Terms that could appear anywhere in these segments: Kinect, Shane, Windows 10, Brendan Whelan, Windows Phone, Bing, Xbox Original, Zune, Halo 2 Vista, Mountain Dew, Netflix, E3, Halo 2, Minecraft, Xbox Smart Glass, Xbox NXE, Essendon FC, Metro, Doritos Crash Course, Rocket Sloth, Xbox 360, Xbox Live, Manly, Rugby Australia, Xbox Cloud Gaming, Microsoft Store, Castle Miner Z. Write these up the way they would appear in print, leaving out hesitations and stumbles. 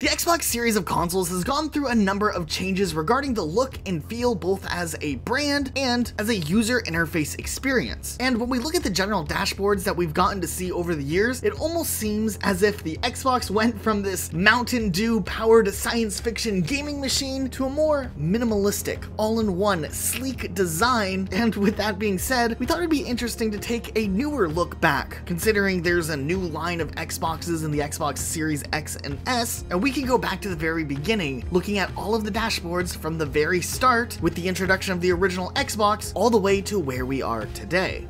The Xbox series of consoles has gone through a number of changes regarding the look and feel, both as a brand and as a user interface experience. And when we look at the general dashboards that we've gotten to see over the years, it almost seems as if the Xbox went from this Mountain Dew powered science fiction gaming machine to a more minimalistic, all-in-one, sleek design. And with that being said, we thought it'd be interesting to take a newer look back, considering there's a new line of Xboxes in the Xbox Series X and S, and we can go back to the very beginning, looking at all of the dashboards from the very start with the introduction of the original Xbox all the way to where we are today.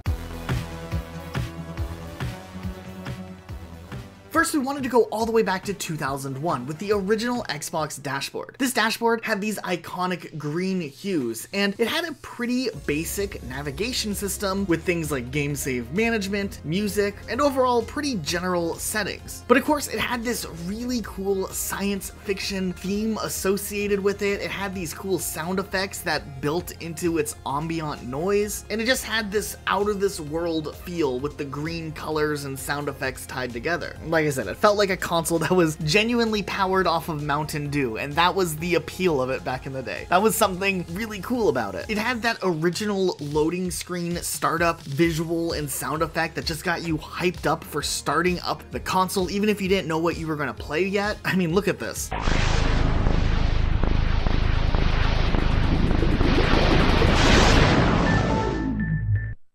First, we wanted to go all the way back to 2001 with the original Xbox dashboard. This dashboard had these iconic green hues, and it had a pretty basic navigation system with things like game save management, music, and overall pretty general settings. But of course, it had this really cool science fiction theme associated with it. It had these cool sound effects that built into its ambient noise, and it just had this out of this world feel with the green colors and sound effects tied together. Like I said, it felt like a console that was genuinely powered off of Mountain Dew, and that was the appeal of it back in the day. That was something really cool about it. It had that original loading screen startup visual and sound effect that just got you hyped up for starting up the console, even if you didn't know what you were gonna play yet. I mean, look at this.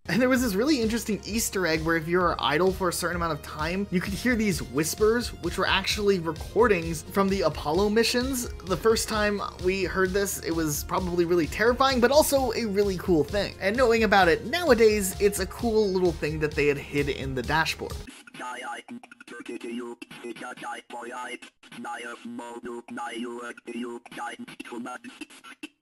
And there was this really interesting Easter egg where if you were idle for a certain amount of time, you could hear these whispers, which were actually recordings from the Apollo missions. The first time we heard this, it was probably really terrifying, but also a really cool thing. And knowing about it nowadays, it's a cool little thing that they had hid in the dashboard.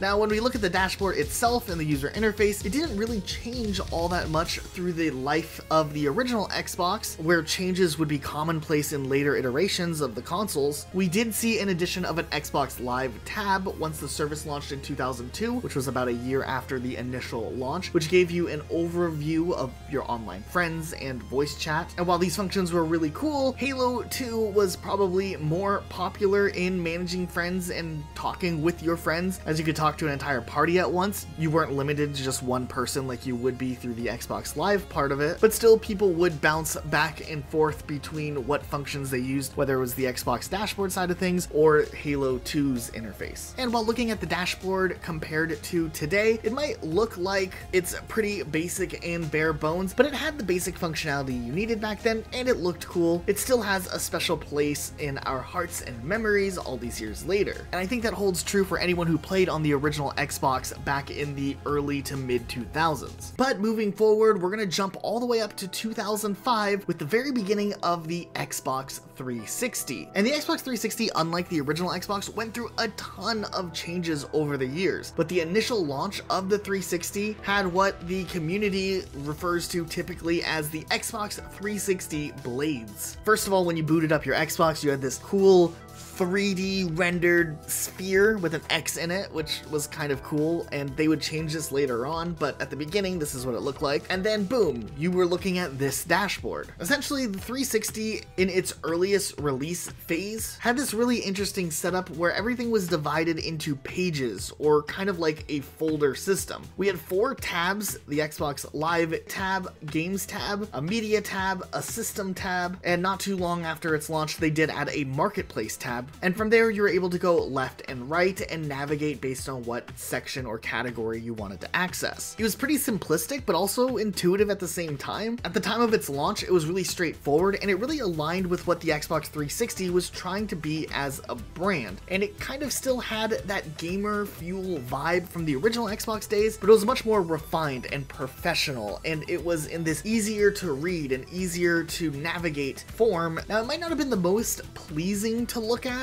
Now, when we look at the dashboard itself and the user interface, it didn't really change all that much through the life of the original Xbox, where changes would be commonplace in later iterations of the consoles. We did see an addition of an Xbox Live tab once the service launched in 2002, which was about a year after the initial launch, which gave you an overview of your online friends and voice chat. And while these functions were really cool, Halo 2 was probably more popular in managing friends and talking with your friends, as you could talk to an entire party at once. You weren't limited to just one person like you would be through the Xbox Live part of it, but still people would bounce back and forth between what functions they used, whether it was the Xbox dashboard side of things or Halo 2's interface. And while looking at the dashboard compared to today, it might look like it's pretty basic and bare bones, but it had the basic functionality you needed back then, and it looked cool. It still has a special place in our hearts and memories all these years later. And I think that holds true for anyone who played on the original Xbox back in the early to mid 2000s. But moving forward, we're gonna jump all the way up to 2005 with the very beginning of the Xbox 360. And the Xbox 360, unlike the original Xbox, went through a ton of changes over the years. But the initial launch of the 360 had what the community refers to typically as the Xbox 360 Blades. First of all, when you booted up your Xbox, you had this cool 3D rendered sphere with an X in it, which was kind of cool, and they would change this later on, but at the beginning this is what it looked like. And then boom, you were looking at this dashboard. Essentially, the 360 in its earliest release phase had this really interesting setup where everything was divided into pages, or kind of like a folder system. We had 4 tabs: the Xbox Live tab, Games tab, a Media tab, a System tab, and not too long after its launch they did add a Marketplace tab. And from there, you were able to go left and right and navigate based on what section or category you wanted to access. It was pretty simplistic, but also intuitive at the same time. At the time of its launch, it was really straightforward, and it really aligned with what the Xbox 360 was trying to be as a brand. And it kind of still had that gamer fuel vibe from the original Xbox days, but it was much more refined and professional, and it was in this easier to read and easier to navigate form. Now, it might not have been the most pleasing to look at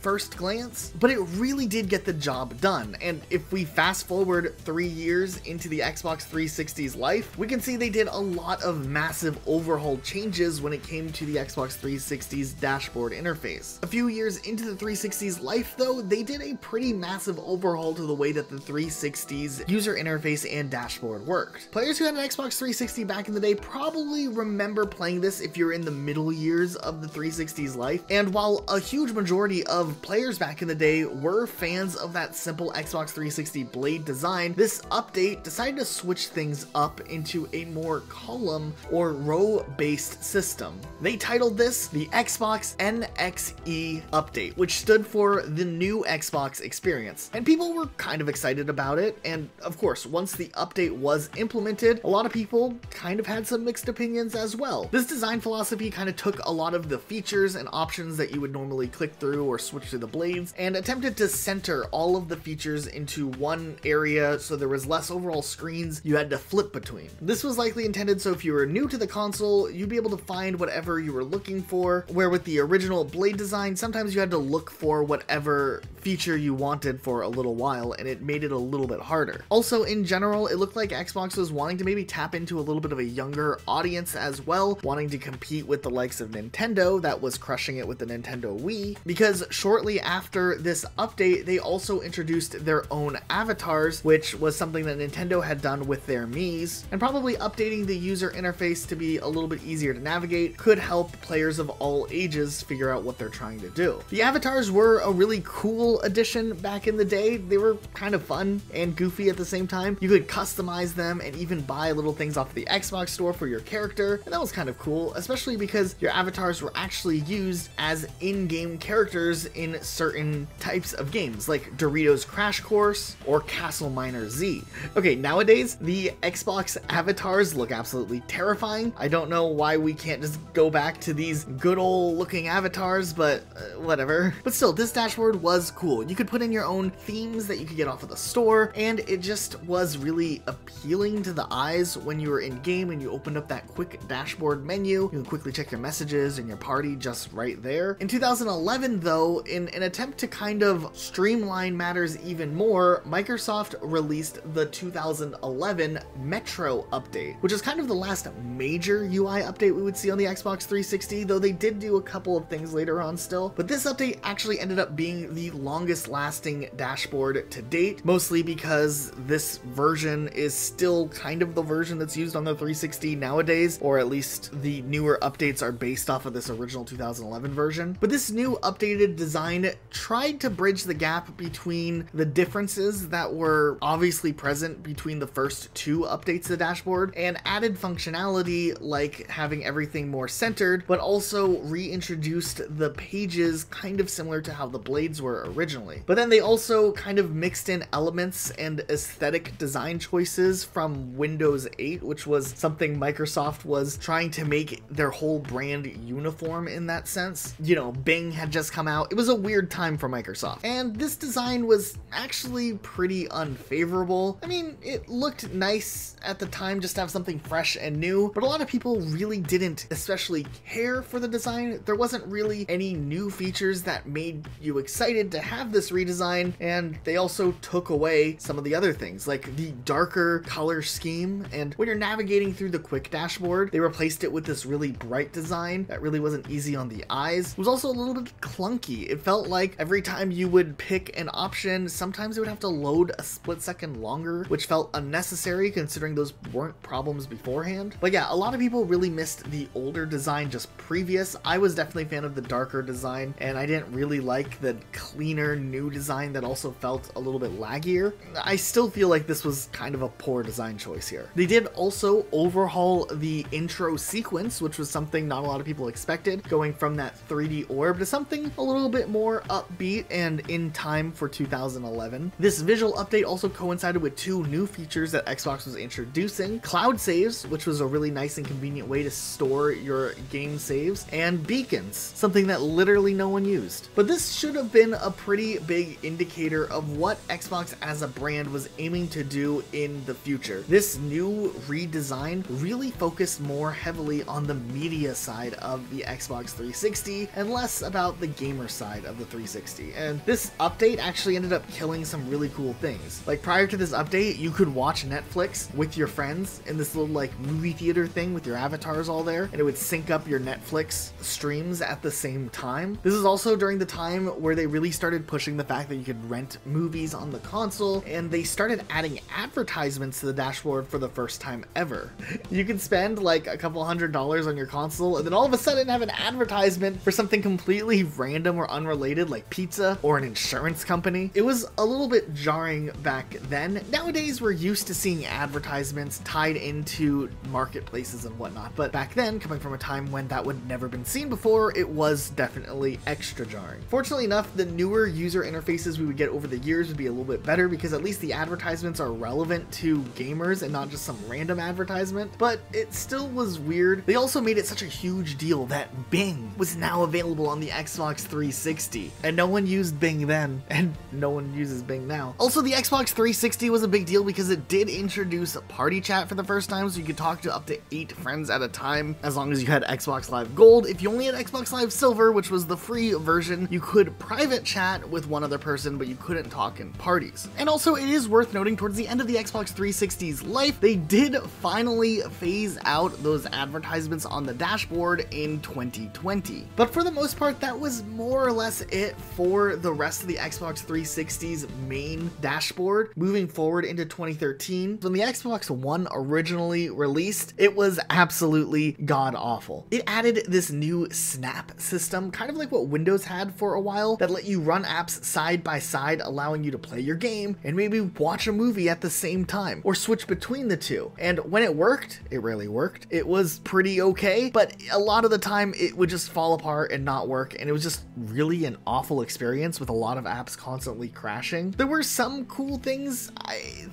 first glance, but it really did get the job done. And if we fast forward 3 years into the Xbox 360's life, we can see they did a lot of massive overhaul changes when it came to the Xbox 360's dashboard interface. A few years into the 360's life though, they did a pretty massive overhaul to the way that the 360's user interface and dashboard worked. Players who had an Xbox 360 back in the day probably remember playing this if you're in the middle years of the 360's life, and while a huge majority of players back in the day were fans of that simple Xbox 360 blade design, this update decided to switch things up into a more column or row-based system. They titled this the Xbox NXE update, which stood for the new Xbox experience. And people were kind of excited about it, and of course, once the update was implemented, a lot of people kind of had some mixed opinions as well. This design philosophy kind of took a lot of the features and options that you would normally click through or switch to the blades and attempted to center all of the features into one area, so there was less overall screens you had to flip between. This was likely intended so if you were new to the console, you'd be able to find whatever you were looking for, where with the original blade design, sometimes you had to look for whatever feature you wanted for a little while, and it made it a little bit harder. Also, in general, it looked like Xbox was wanting to maybe tap into a little bit of a younger audience as well, wanting to compete with the likes of Nintendo that was crushing it with the Nintendo Wii, because shortly after this update, they also introduced their own avatars, which was something that Nintendo had done with their Miis, and probably updating the user interface to be a little bit easier to navigate could help players of all ages figure out what they're trying to do. The avatars were a really cool addition back in the day. They were kind of fun and goofy at the same time. You could customize them and even buy little things off the Xbox Store for your character, and that was kind of cool, especially because your avatars were actually used as in-game characters in certain types of games, like Doritos Crash Course or Castle Miner Z. Okay, nowadays, the Xbox avatars look absolutely terrifying. I don't know why we can't just go back to these good old looking avatars, but whatever. But still, this dashboard was cool. You could put in your own themes that you could get off of the store, and it just was really appealing to the eyes when you were in game and you opened up that quick dashboard menu. You can quickly check your messages and your party just right there. In 2011 though, in an attempt to kind of streamline matters even more, Microsoft released the 2011 Metro update, which is kind of the last major UI update we would see on the Xbox 360, though they did do a couple of things later on still. But this update actually ended up being the longest lasting dashboard to date, mostly because this version is still kind of the version that's used on the 360 nowadays, or at least the newer updates are based off of this original 2011 version. But this new updated design tried to bridge the gap between the differences that were obviously present between the first two updates to the dashboard and added functionality like having everything more centered, but also reintroduced the pages kind of similar to how the blades were originally. But then they also kind of mixed in elements and aesthetic design choices from Windows 8, which was something Microsoft was trying to make their whole brand uniform in that sense. You know, Bing had just come out. It was a weird time for Microsoft. And this design was actually pretty unfavorable. I mean, it looked nice at the time just to have something fresh and new, but a lot of people really didn't especially care for the design. There wasn't really any new features that made you excited to have this redesign, and they also took away some of the other things, like the darker color scheme, and when you're navigating through the quick dashboard, they replaced it with this really bright design that really wasn't easy on the eyes. It was also a little bit clunky. It felt like every time you would pick an option, sometimes it would have to load a split second longer, which felt unnecessary considering those weren't problems beforehand. But yeah, a lot of people really missed the older design just previous. I was definitely a fan of the darker design, and I didn't really like the cleaner new design that also felt a little bit laggier. I still feel like this was kind of a poor design choice here. They did also overhaul the intro sequence, which was something not a lot of people expected, going from that 3D orb to something a little bit more upbeat and in time for 2011. This visual update also coincided with two new features that Xbox was introducing: cloud saves, which was a really nice and convenient way to store your game saves, and beacons, something that literally no one used. But this should have been a pretty big indicator of what Xbox as a brand was aiming to do in the future. This new redesign really focused more heavily on the media side of the Xbox 360 and less about the gamer side of the 360. And this update actually ended up killing some really cool things. Like prior to this update, you could watch Netflix with your friends in this little like movie theater thing with your avatars all there, and it would sync up your Netflix streams at the same time. This is also during the time where they really started pushing the fact that you could rent movies on the console, and they started adding advertisements to the dashboard for the first time ever. You could spend like a couple $100s on your console and then all of a sudden have an advertisement for something completely completely random or unrelated, like pizza or an insurance company. It was a little bit jarring back then. Nowadays, we're used to seeing advertisements tied into marketplaces and whatnot, but back then, coming from a time when that would never been seen before, it was definitely extra jarring. Fortunately enough, the newer user interfaces we would get over the years would be a little bit better, because at least the advertisements are relevant to gamers and not just some random advertisement, but it still was weird. They also made it such a huge deal that Bing was now available on the Xbox 360, and no one used Bing then, and no one uses Bing now. Also, the Xbox 360 was a big deal because it did introduce a party chat for the first time, so you could talk to up to 8 friends at a time, as long as you had Xbox Live Gold. If you only had Xbox Live Silver, which was the free version, you could private chat with one other person, but you couldn't talk in parties. And also, it is worth noting, towards the end of the Xbox 360's life, they did finally phase out those advertisements on the dashboard in 2020. But for the most part, that was more or less it for the rest of the Xbox 360's main dashboard. Moving forward into 2013, when the Xbox One originally released, it was absolutely god-awful. It added this new snap system, kind of like what Windows had for a while, that let you run apps side by side, allowing you to play your game and maybe watch a movie at the same time, or switch between the two. And when it worked, it really worked. It was pretty okay, but a lot of the time it would just fall apart and not work, and it was just really an awful experience with a lot of apps constantly crashing. There were some cool things,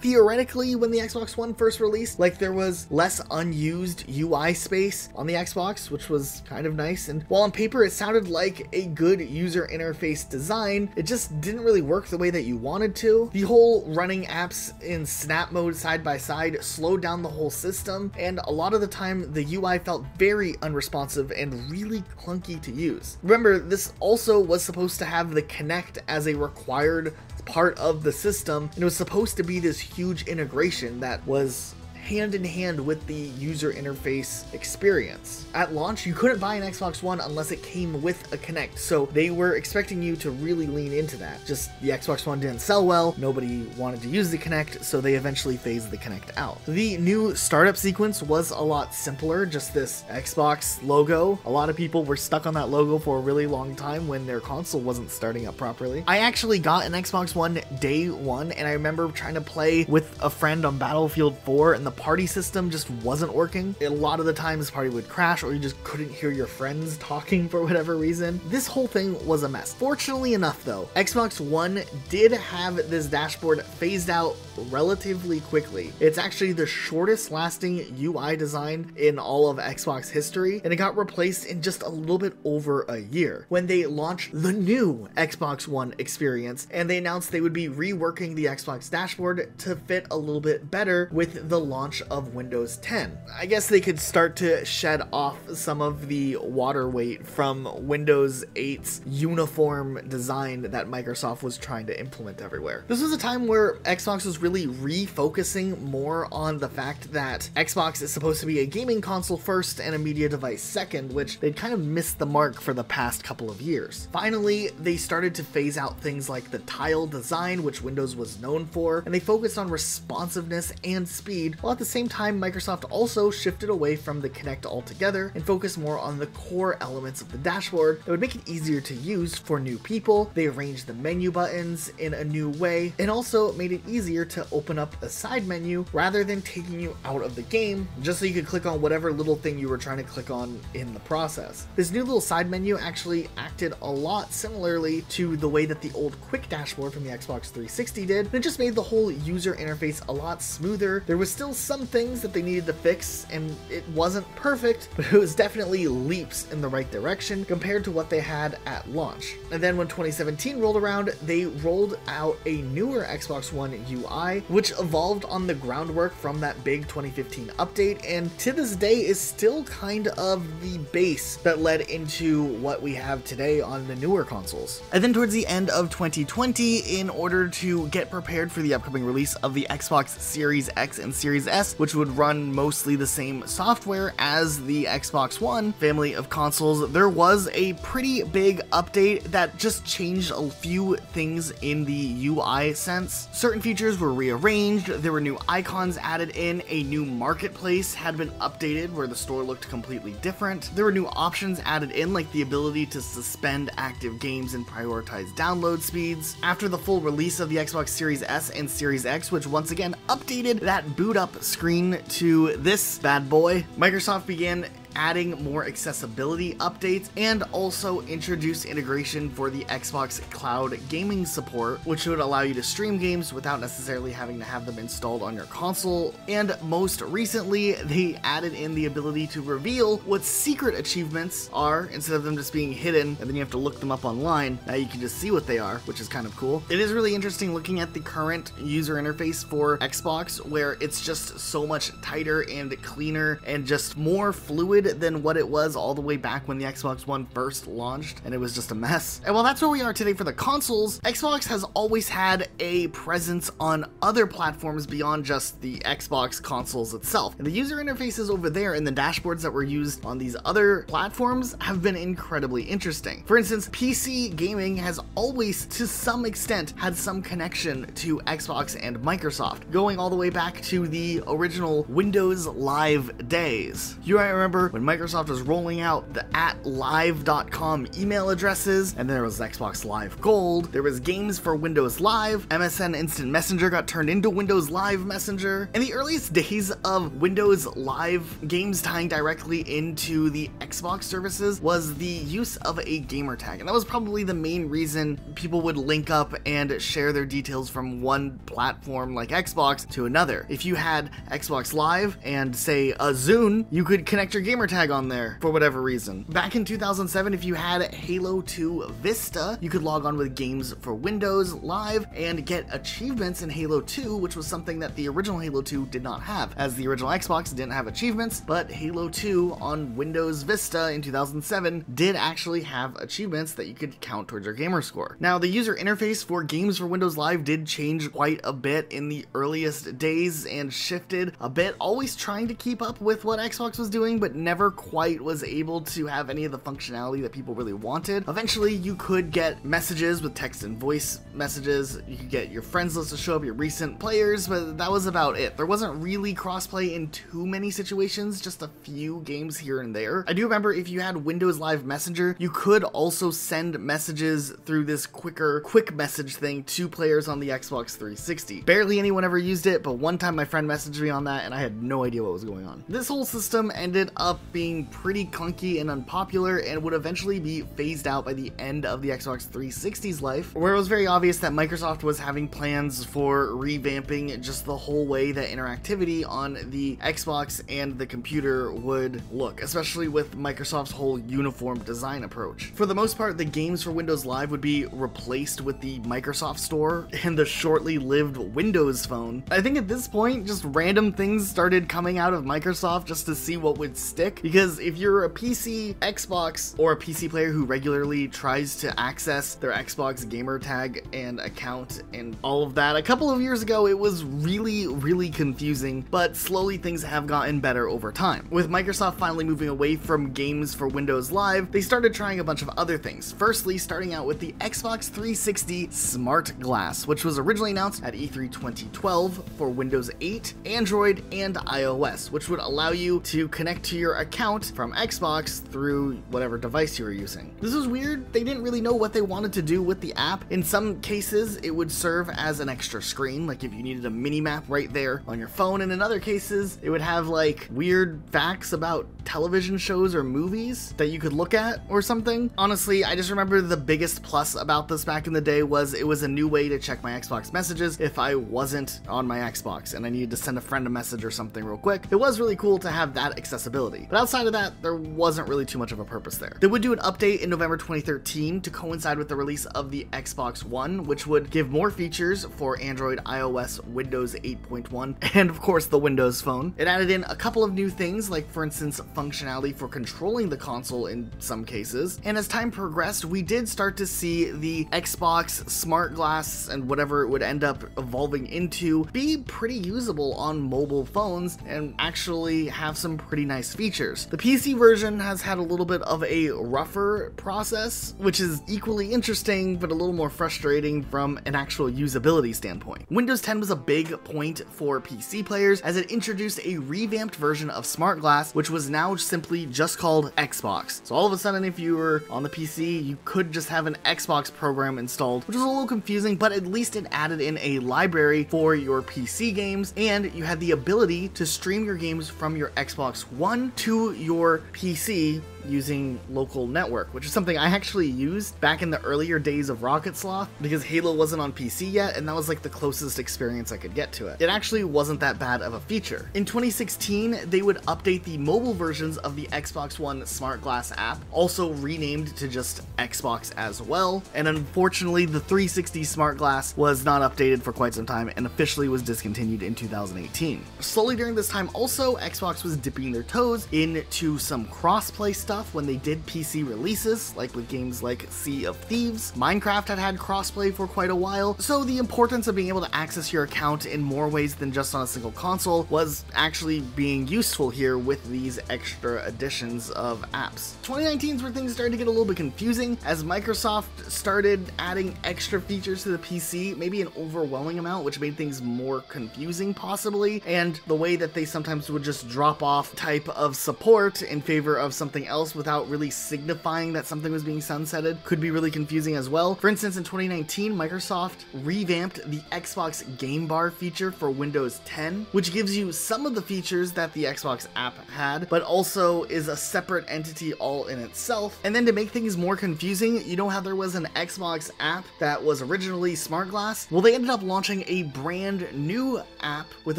theoretically, when the Xbox One first released, like there was less unused UI space on the Xbox, which was kind of nice, and while on paper it sounded like a good user interface design, it just didn't really work the way that you wanted to. The whole running apps in snap mode side by side slowed down the whole system, and a lot of the time the UI felt very unresponsive and really clunky to use. Remember, this also was supposed to have the Kinect as a required part of the system, and it was supposed to be this huge integration that was hand in hand with the user interface experience. At launch, you couldn't buy an Xbox One unless it came with a Kinect, so they were expecting you to really lean into that. Just the Xbox One didn't sell well, nobody wanted to use the Kinect, so they eventually phased the Kinect out. The new startup sequence was a lot simpler, just this Xbox logo. A lot of people were stuck on that logo for a really long time when their console wasn't starting up properly. I actually got an Xbox One day one, and I remember trying to play with a friend on Battlefield 4, and the party system just wasn't working. A lot of the times the party would crash, or you just couldn't hear your friends talking for whatever reason. This whole thing was a mess. Fortunately enough though, Xbox One did have this dashboard phased out relatively quickly. It's actually the shortest lasting UI design in all of Xbox history, and it got replaced in just a little bit over a year when they launched the new Xbox One experience, and they announced they would be reworking the Xbox dashboard to fit a little bit better with the launch of Windows 10. I guess they could start to shed off some of the water weight from Windows 8's uniform design that Microsoft was trying to implement everywhere. This was a time where Xbox was really refocusing more on the fact that Xbox is supposed to be a gaming console first and a media device second, which they'd kind of missed the mark for the past couple of years. Finally, they started to phase out things like the tile design, which Windows was known for, and they focused on responsiveness and speed, while at the same time, Microsoft also shifted away from the Kinect altogether and focused more on the core elements of the dashboard that would make it easier to use for new people. They arranged the menu buttons in a new way, and also made it easier to open up a side menu rather than taking you out of the game, just so you could click on whatever little thing you were trying to click on in the process. This new little side menu actually acted a lot similarly to the way that the old quick dashboard from the Xbox 360 did, and it just made the whole user interface a lot smoother. There was still some things that they needed to fix, and it wasn't perfect, but it was definitely leaps in the right direction compared to what they had at launch. And then when 2017 rolled around, they rolled out a newer Xbox One UI, which evolved on the groundwork from that big 2015 update, and to this day is still kind of the base that led into what we have today on the newer consoles. And then towards the end of 2020, in order to get prepared for the upcoming release of the Xbox Series X and Series S, which would run mostly the same software as the Xbox One family of consoles, there was a pretty big update that just changed a few things in the UI sense. Certain features were were rearranged, there were new icons added in, a new marketplace had been updated where the store looked completely different, there were new options added in like the ability to suspend active games and prioritize download speeds. After the full release of the Xbox Series S and Series X, which once again updated that boot up screen to this bad boy, Microsoft began adding more accessibility updates and also introduced integration for the Xbox Cloud Gaming support, which would allow you to stream games without necessarily having to have them installed on your console. And most recently, they added in the ability to reveal what secret achievements are instead of them just being hidden and then you have to look them up online. Now you can just see what they are, which is kind of cool. It is really interesting looking at the current user interface for Xbox, where it's just so much tighter and cleaner and just more fluid than what it was all the way back when the Xbox One first launched, and it was just a mess. And while that's where we are today for the consoles, Xbox has always had a presence on other platforms beyond just the Xbox consoles itself. And the user interfaces over there and the dashboards that were used on these other platforms have been incredibly interesting. For instance, PC gaming has always, to some extent, had some connection to Xbox and Microsoft, going all the way back to the original Windows Live days. You might remember when Microsoft was rolling out the @live.com email addresses, and there was Xbox Live Gold, there was Games for Windows Live, MSN Instant Messenger got turned into Windows Live Messenger, and the earliest days of Windows Live games tying directly into the Xbox services was the use of a gamer tag, and that was probably the main reason people would link up and share their details from one platform like Xbox to another. If you had Xbox Live and, say, a Zune, you could connect your gamer tag on there for whatever reason. Back in 2007, if you had Halo 2 Vista, you could log on with Games for Windows Live and get achievements in Halo 2, which was something that the original Halo 2 did not have, as the original Xbox didn't have achievements, but Halo 2 on Windows Vista in 2007 did actually have achievements that you could count towards your gamer score. Now, the user interface for Games for Windows Live did change quite a bit in the earliest days and shifted a bit, always trying to keep up with what Xbox was doing, but never quite was able to have any of the functionality that people really wanted. Eventually, you could get messages with text and voice messages, you could get your friends list to show up, your recent players, but that was about it. There wasn't really crossplay in too many situations, just a few games here and there. I do remember if you had Windows Live Messenger, you could also send messages through this quick message thing to players on the Xbox 360. Barely anyone ever used it, but one time my friend messaged me on that and I had no idea what was going on. This whole system ended up being pretty clunky and unpopular and would eventually be phased out by the end of the Xbox 360's life, where it was very obvious that Microsoft was having plans for revamping just the whole way that interactivity on the Xbox and the computer would look, especially with Microsoft's whole uniform design approach. For the most part, the Games for Windows Live would be replaced with the Microsoft Store and the shortly lived Windows Phone. I think at this point, just random things started coming out of Microsoft just to see what would stick, because if you're a PC, Xbox, or a PC player who regularly tries to access their Xbox gamer tag and account and all of that, a couple of years ago it was really confusing, but slowly things have gotten better over time. With Microsoft finally moving away from Games for Windows Live, they started trying a bunch of other things. Firstly, starting out with the Xbox 360 Smart Glass, which was originally announced at E3 2012 for Windows 8, Android, and iOS, which would allow you to connect to your account from Xbox through whatever device you were using. This was weird. They didn't really know what they wanted to do with the app. In some cases, it would serve as an extra screen, like if you needed a mini map right there on your phone, and in other cases, it would have like weird facts about television shows or movies that you could look at or something. Honestly, I just remember the biggest plus about this back in the day was it was a new way to check my Xbox messages if I wasn't on my Xbox and I needed to send a friend a message or something real quick. It was really cool to have that accessibility. But outside of that, there wasn't really too much of a purpose there. They would do an update in November 2013 to coincide with the release of the Xbox One, which would give more features for Android, iOS, Windows 8.1, and of course the Windows Phone. It added in a couple of new things, like for instance, functionality for controlling the console in some cases. And as time progressed, we did start to see the Xbox Smart Glass and whatever it would end up evolving into be pretty usable on mobile phones and actually have some pretty nice features. features. The PC version has had a little bit of a rougher process, which is equally interesting but a little more frustrating from an actual usability standpoint. Windows 10 was a big point for PC players as it introduced a revamped version of Smart Glass, which was now simply just called Xbox. So all of a sudden, if you were on the PC, you could just have an Xbox program installed, which was a little confusing, but at least it added in a library for your PC games, and you had the ability to stream your games from your Xbox One to your PC using local network, which is something I actually used back in the earlier days of Rocket Sloth because Halo wasn't on PC yet, and that was like the closest experience I could get to it. It actually wasn't that bad of a feature. In 2016, they would update the mobile versions of the Xbox One Smart Glass app, also renamed to just Xbox as well, and unfortunately the 360 Smart Glass was not updated for quite some time and officially was discontinued in 2018. Slowly during this time also, Xbox was dipping their toes into some cross-play stuff when they did PC releases, like with games like Sea of Thieves. Minecraft had crossplay for quite a while, so the importance of being able to access your account in more ways than just on a single console was actually being useful here with these extra additions of apps. 2019 is where things started to get a little bit confusing as Microsoft started adding extra features to the PC, maybe an overwhelming amount, which made things more confusing possibly, and the way that they sometimes would just drop off type of support in favor of something else without really signifying that something was being sunsetted could be really confusing as well. For instance, in 2019, Microsoft revamped the Xbox Game Bar feature for Windows 10, which gives you some of the features that the Xbox app had, but also is a separate entity all in itself. And then to make things more confusing, you know how there was an Xbox app that was originally Smart Glass? Well, they ended up launching a brand new app with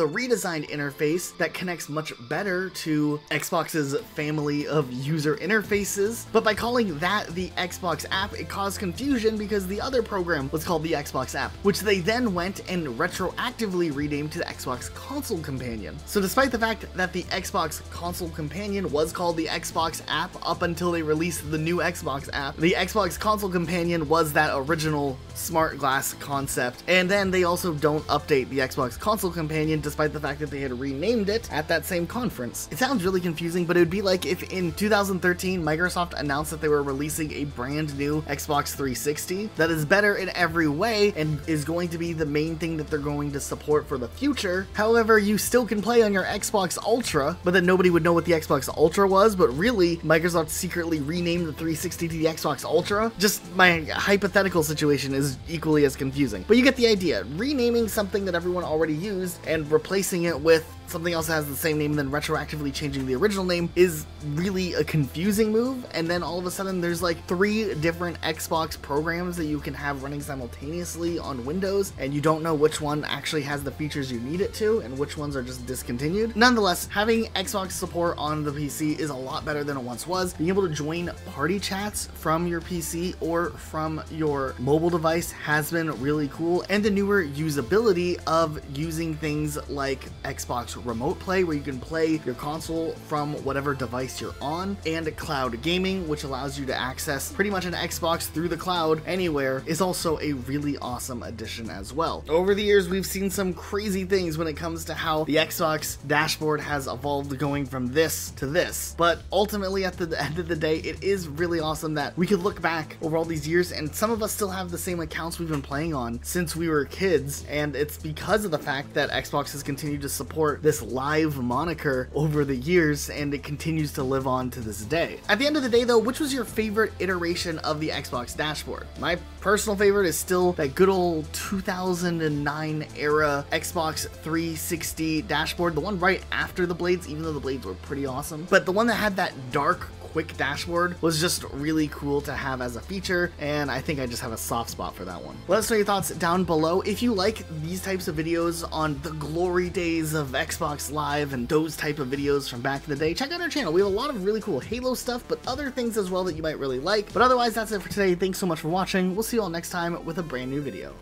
a redesigned interface that connects much better to Xbox's family of user interfaces, but by calling that the Xbox app, it caused confusion because the other program was called the Xbox app, which they then went and retroactively renamed to the Xbox Console Companion. So despite the fact that the Xbox Console Companion was called the Xbox app up until they released the new Xbox app, the Xbox Console Companion was that original Smart Glass concept, and then they also don't update the Xbox Console Companion despite the fact that they had renamed it at that same conference. It sounds really confusing, but it would be like if in 2013, Microsoft announced that they were releasing a brand new Xbox 360 that is better in every way and is going to be the main thing that they're going to support for the future. However, you still can play on your Xbox Ultra, but then nobody would know what the Xbox Ultra was, but really, Microsoft secretly renamed the 360 to the Xbox Ultra. Just my hypothetical situation is equally as confusing. But you get the idea. Renaming something that everyone already used and replacing it with something else that has the same name and then retroactively changing the original name is really a confusing move, and then all of a sudden there's like 3 different Xbox programs that you can have running simultaneously on Windows, and you don't know which one actually has the features you need it to and which ones are just discontinued. Nonetheless, having Xbox support on the PC is a lot better than it once was. Being able to join party chats from your PC or from your mobile device has been really cool, and the newer usability of using things like Xbox Remote Play, where you can play your console from whatever device you're on, and Cloud Gaming, which allows you to access pretty much an Xbox through the cloud anywhere, is also a really awesome addition as well. Over the years, we've seen some crazy things when it comes to how the Xbox dashboard has evolved going from this to this, but ultimately at the end of the day, it is really awesome that we could look back over all these years, and some of us still have the same accounts we've been playing on since we were kids, and it's because of the fact that Xbox has continued to support this live moniker over the years, and it continues to live on to this day. At the end of the day though, which was your favorite iteration of the Xbox dashboard? My personal favorite is still that good old 2009 era Xbox 360 dashboard, the one right after the Blades, even though the Blades were pretty awesome, but the one that had that dark quick dashboard was just really cool to have as a feature, and I think I just have a soft spot for that one. Let us know your thoughts down below. If you like these types of videos on the glory days of Xbox Live and those type of videos from back in the day, check out our channel. We have a lot of really cool Halo stuff, but other things as well that you might really like. But otherwise, that's it for today. Thanks so much for watching. We'll see you all next time with a brand new video.